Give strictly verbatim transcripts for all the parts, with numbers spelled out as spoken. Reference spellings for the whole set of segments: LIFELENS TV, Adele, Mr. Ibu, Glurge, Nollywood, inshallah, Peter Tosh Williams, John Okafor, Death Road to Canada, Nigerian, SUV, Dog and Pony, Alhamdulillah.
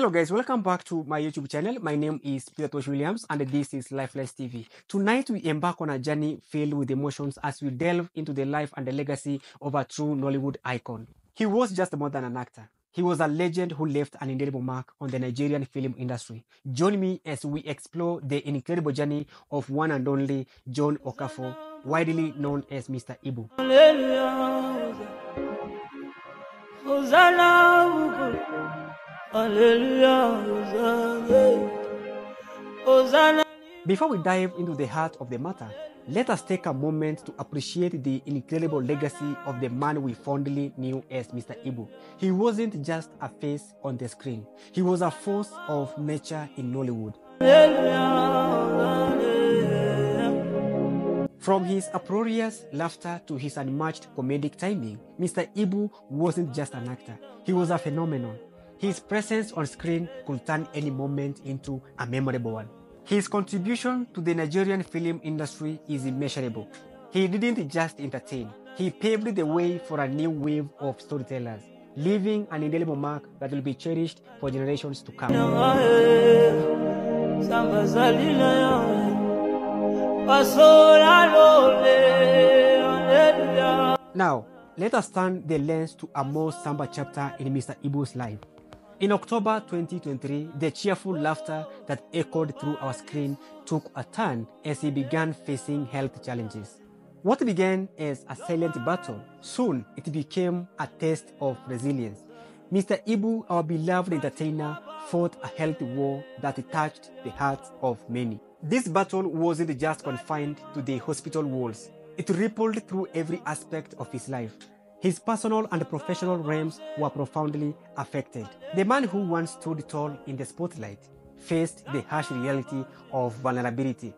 Hello guys, welcome back to my YouTube channel. My name is Peter Tosh Williams and this is LIFELENS T V. Tonight we embark on a journey filled with emotions as we delve into the life and the legacy of a true Nollywood icon. He was just more than an actor. He was a legend who left an indelible mark on the Nigerian film industry. Join me as we explore the incredible journey of one and only John Okafor, widely known as Mister Ibu. Before we dive into the heart of the matter, let us take a moment to appreciate the incredible legacy of the man we fondly knew as Mister Ibu. He wasn't just a face on the screen. He was a force of nature in Nollywood. From his uproarious laughter to his unmatched comedic timing, Mister Ibu wasn't just an actor. He was a phenomenon. His presence on screen could turn any moment into a memorable one. His contribution to the Nigerian film industry is immeasurable. He didn't just entertain, he paved the way for a new wave of storytellers, leaving an indelible mark that will be cherished for generations to come. Now, let us turn the lens to a more somber chapter in Mister Ibu's life. In October twenty twenty-three, the cheerful laughter that echoed through our screen took a turn as he began facing health challenges. What began as a silent battle, soon it became a test of resilience. Mister Ibu, our beloved entertainer, fought a health war that touched the hearts of many. This battle wasn't just confined to the hospital walls. It rippled through every aspect of his life. His personal and professional realms were profoundly affected. The man who once stood tall in the spotlight faced the harsh reality of vulnerability.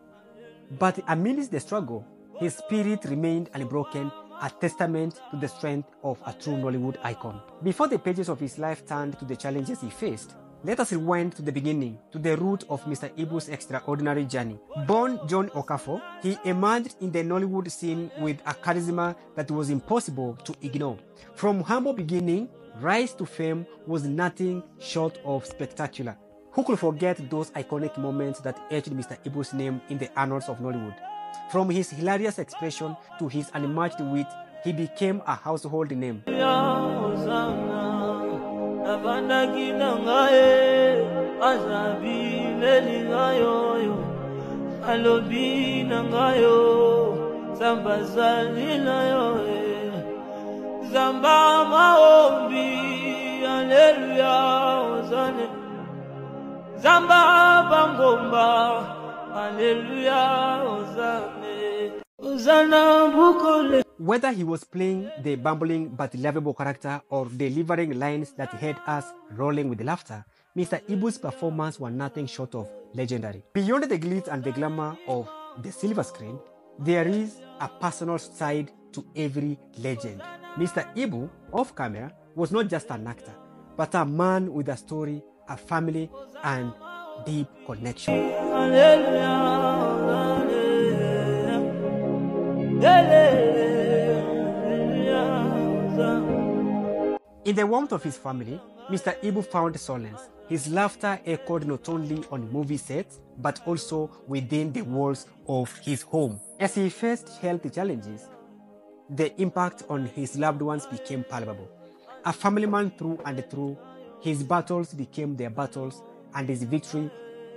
But amidst the struggle, his spirit remained unbroken, a testament to the strength of a true Nollywood icon. Before the pages of his life turned to the challenges he faced, let us rewind to the beginning, to the root of Mister Ibu's extraordinary journey. Born John Okafor, he emerged in the Nollywood scene with a charisma that was impossible to ignore. From humble beginning, rise to fame was nothing short of spectacular. Who could forget those iconic moments that etched Mister Ibu's name in the annals of Nollywood? From his hilarious expression to his unmatched wit, he became a household name. Whether he was playing the bumbling but lovable character or delivering lines that had us rolling with laughter, Mister Ibu's performances were nothing short of legendary. Beyond the glitz and the glamour of the silver screen, there is a personal side to every legend. Mister Ibu, off camera, was not just an actor, but a man with a story, a family, and deep connection. In the warmth of his family, Mister Ibu found solace. His laughter echoed not only on movie sets, but also within the walls of his home. As he faced health challenges, the impact on his loved ones became palpable. A family man through and through, his battles became their battles, and his victory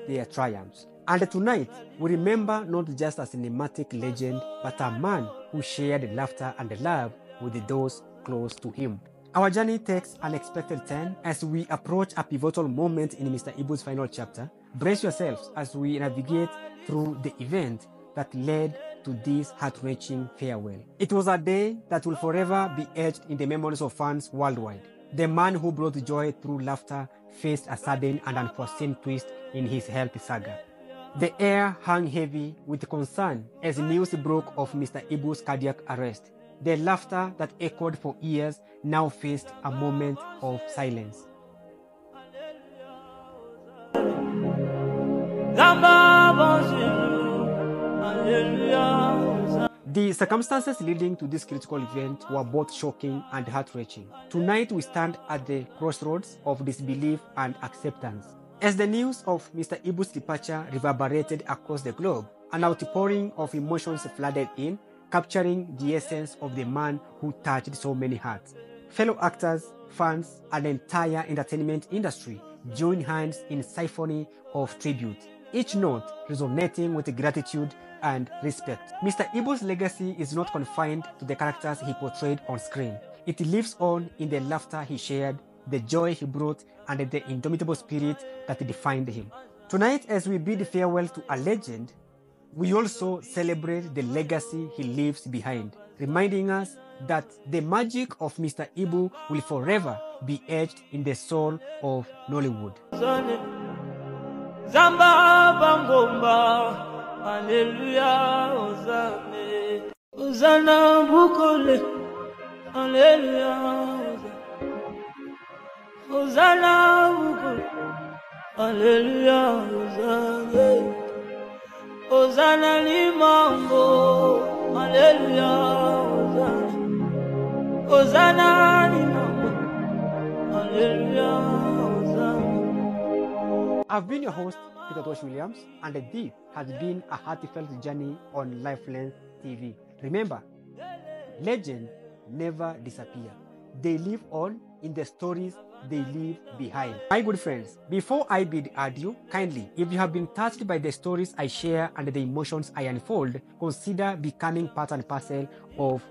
their triumphs. And tonight, we remember not just a cinematic legend, but a man who shared laughter and love with those close to him. Our journey takes an unexpected turn as we approach a pivotal moment in Mister Ibu's final chapter. Brace yourselves as we navigate through the event that led to this heart-wrenching farewell. It was a day that will forever be etched in the memories of fans worldwide. The man who brought joy through laughter faced a sudden and unforeseen twist in his health saga. The air hung heavy with concern as news broke of Mister Ibu's cardiac arrest. The laughter that echoed for years now faced a moment of silence. The circumstances leading to this critical event were both shocking and heart-wrenching. Tonight we stand at the crossroads of disbelief and acceptance. As the news of Mister Ibu's departure reverberated across the globe, an outpouring of emotions flooded in, capturing the essence of the man who touched so many hearts. Fellow actors, fans, and the entire entertainment industry joined hands in a symphony of tribute, each note resonating with gratitude and respect. Mister Ibu's legacy is not confined to the characters he portrayed on screen. It lives on in the laughter he shared, the joy he brought, and the indomitable spirit that defined him. Tonight, as we bid farewell to a legend, we also celebrate the legacy he leaves behind, reminding us that the magic of Mister Ibu will forever be etched in the soul of Nollywood. I've been your host, Peter Tosh Williams, and this has been a heartfelt journey on LIFELENS T V. Remember, legends never disappear. They live on in the stories they leave behind. My good friends, before I bid adieu, kindly, if you have been touched by the stories I share and the emotions I unfold, consider becoming part and parcel of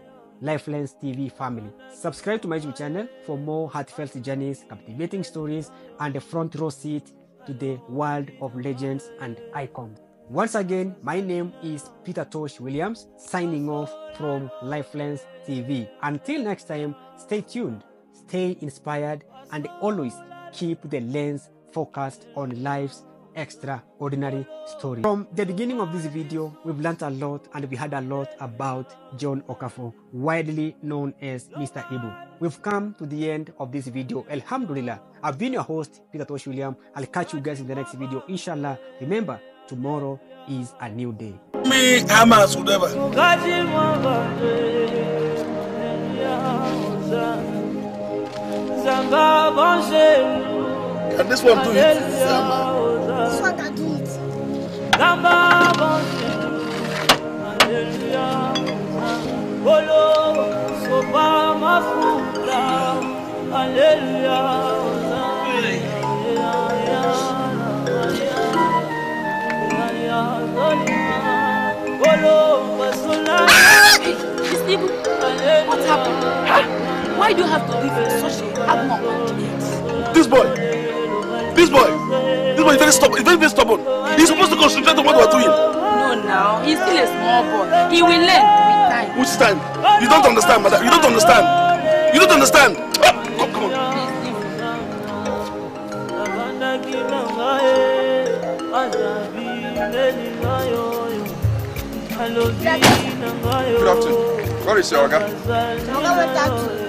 LIFELENS T V family. Subscribe to my YouTube channel for more heartfelt journeys, captivating stories, and a front row seat to the world of legends and icons. Once again, my name is Peter Tosh Williams, signing off from LIFELENS T V. Until next time, stay tuned, stay inspired, and always keep the lens focused on life's extraordinary story. From the beginning of this video, we've learned a lot, and we had a lot about John Okafor, widely known as Mister Ibu. We've come to the end of this video. Alhamdulillah. I've been your host, Peter Tosh Williams. I'll catch you guys in the next video, inshallah. Remember, tomorrow is a new day. Me, Hamas, whatever. Can this one do it? Hallelujah. What happened? Huh? Why do you have to live in such a abnormal? This boy, this boy. He's very stubborn. He's very, very stubborn. He's supposed to concentrate on what we're doing. No, now he's still a small boy. He will learn with time. Which time? You don't understand, madam. You don't understand. You don't understand. Oh, come, come on. Good afternoon. What is your order?